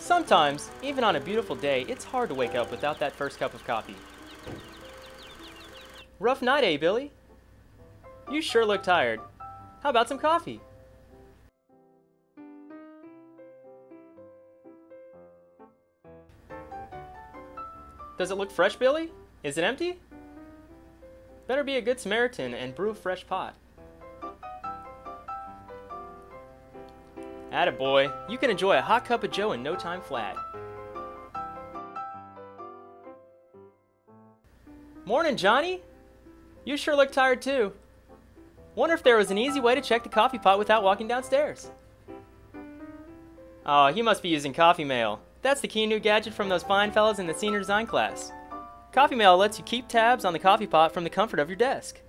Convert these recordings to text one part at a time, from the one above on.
Sometimes, even on a beautiful day, it's hard to wake up without that first cup of coffee. Rough night, eh, Billy? You sure look tired. How about some coffee? Does it look fresh, Billy? Is it empty? Better be a good Samaritan and brew a fresh pot. Attaboy, you can enjoy a hot cup of joe in no time flat. Morning, Johnny. You sure look tired too. Wonder if there was an easy way to check the coffee pot without walking downstairs. Oh, you must be using CoffeeMail. That's the key new gadget from those fine fellas in the senior design class. CoffeeMail lets you keep tabs on the coffee pot from the comfort of your desk.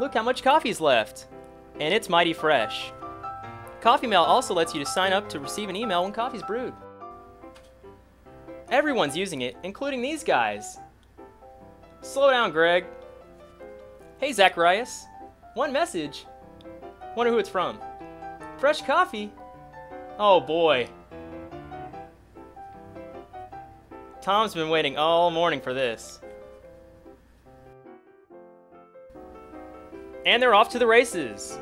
Look how much coffee's left. And it's mighty fresh. CoffeeMail also lets you to sign up to receive an email when coffee's brewed. Everyone's using it, including these guys. Slow down, Greg. Hey, Zacharias. One message. Wonder who it's from. Fresh coffee? Oh boy. Tom's been waiting all morning for this. And they're off to the races.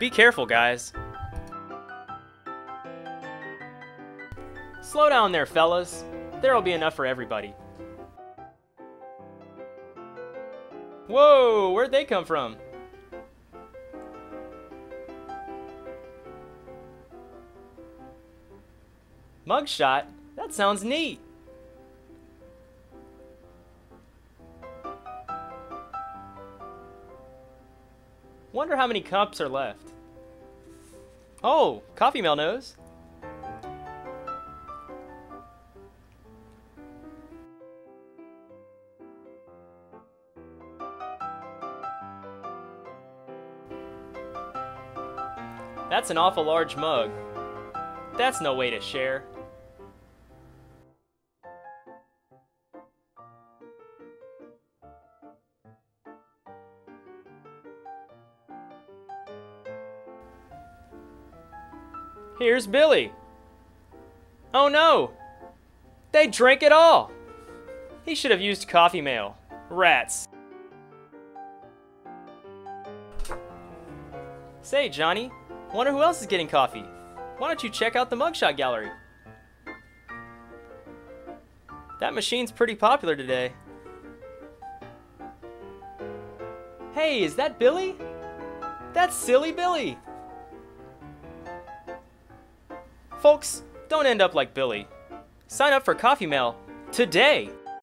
Be careful, guys. Slow down there, fellas. There'll be enough for everybody. Whoa, where'd they come from? Mugshot? That sounds neat. Wonder how many cups are left. Oh, CoffeeMail knows. That's an awful large mug. That's no way to share. Here's Billy. Oh no! They drank it all! He should have used CoffeeMail. Rats. Say, Johnny, wonder who else is getting coffee? Why don't you check out the mugshot gallery? That machine's pretty popular today. Hey, is that Billy? That's silly Billy! Folks, don't end up like Billy. Sign up for CoffeeMail today!